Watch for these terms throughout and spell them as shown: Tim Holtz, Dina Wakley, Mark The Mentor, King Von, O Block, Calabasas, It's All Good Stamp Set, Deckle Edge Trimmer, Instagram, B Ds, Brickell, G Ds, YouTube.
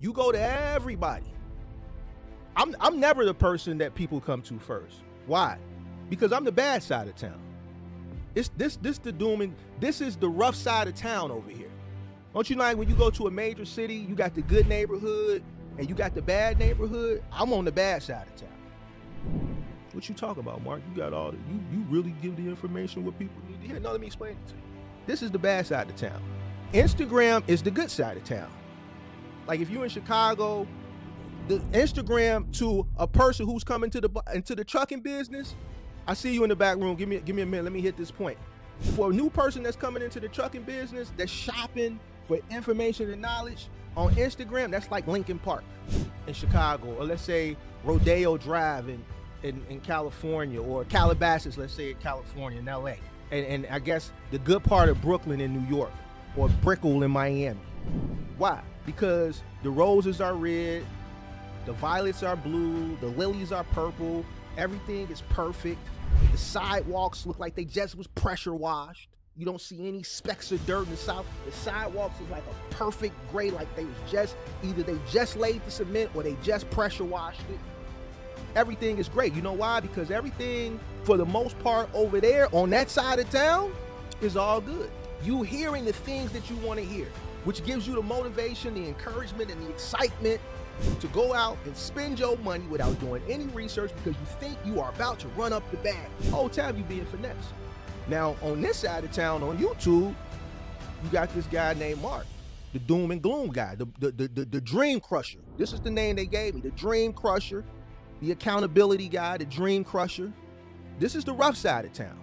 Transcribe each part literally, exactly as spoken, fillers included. You go to everybody. I'm, I'm never the person that people come to first. Why? Because I'm the bad side of town. It's this, this the doom and this is the rough side of town over here. Don't you like when you go to a major city, you got the good neighborhood and you got the bad neighborhood? I'm on the bad side of town. What you talk about, Mark? You got all the, you, you really give the information what people need to hear. No, let me explain it to you. This is the bad side of town. Instagram is the good side of town. Like if you're in Chicago, the Instagram to a person who's coming to the into the trucking business, I see you in the back room. Give me, give me a minute. Let me hit this point. For a new person that's coming into the trucking business, that's shopping for information and knowledge on Instagram, that's like Lincoln Park in Chicago, or let's say Rodeo Drive in, in, in California, or Calabasas, let's say in California, in L A. And, and I guess the good part of Brooklyn in New York, or Brickell in Miami. Why? Because the roses are red, the violets are blue, the lilies are purple, everything is perfect. The sidewalks look like they just was pressure washed. You don't see any specks of dirt in the south. The sidewalks is like a perfect gray, like they was just, either they just laid the cement or they just pressure washed it. Everything is great. You know why? Because everything, for the most part, over there on that side of town is all good. You hearing the things that you want to hear, which gives you the motivation, the encouragement, and the excitement to go out and spend your money without doing any research because you think you are about to run up the bag. The whole time you being finessed. Now, on this side of town, on YouTube, you got this guy named Mark, the doom and gloom guy, the, the, the, the, the dream crusher. This is the name they gave me, the dream crusher, the accountability guy, the dream crusher. This is the rough side of town,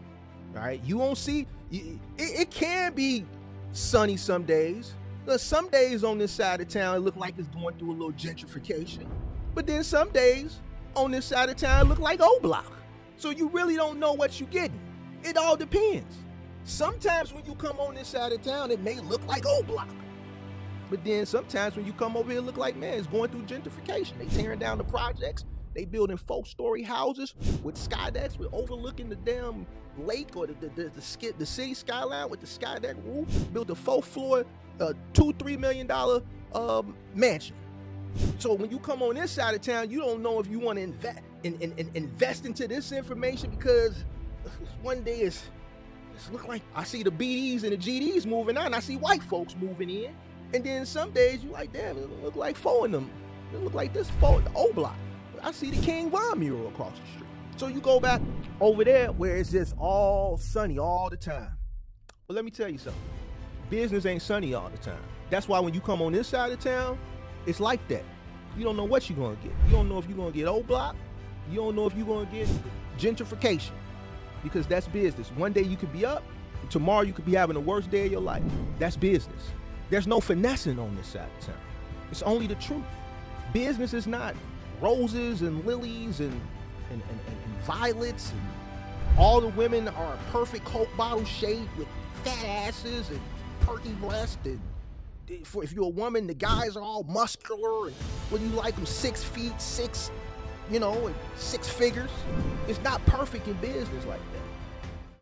right? You won't see, it, it can be sunny some days. Some days on this side of town, it look like it's going through a little gentrification. But then some days on this side of town, it look like O Block. So you really don't know what you're getting. It all depends. Sometimes when you come on this side of town, it may look like O Block. But then sometimes when you come over here, it look like, man, it's going through gentrification. They tearing down the projects. They building four-story houses with sky decks, with overlooking the damn lake or the, the, the, the, the, the city skyline with the sky deck roof. Built a four-floor a two, three million dollar um, mansion. So when you come on this side of town, you don't know if you want to invest in, in, in, invest into this information because one day it's, it's look like I see the B Ds and the G Ds moving out and I see white folks moving in. And then some days you like, damn, it look like four in them. It look like this four in the O Block. I see the King Von mural across the street. So you go back over there where it's just all sunny all the time. But let me tell you something. Business ain't sunny all the time. That's why when you come on this side of town, it's like that. You don't know what you're gonna get. You don't know if you're gonna get O Block. You don't know if you're gonna get gentrification, because that's business. One day you could be up, tomorrow you could be having the worst day of your life. That's business. There's no finessing on this side of town. It's only the truth. Business is not roses and lilies and, and, and, and violets. And all the women are a perfect Coke bottle shape with fat asses and perky breast, and for if you're a woman, the guys are all muscular, and when you like them six feet, six, you know, and six figures. It's not perfect in business like that.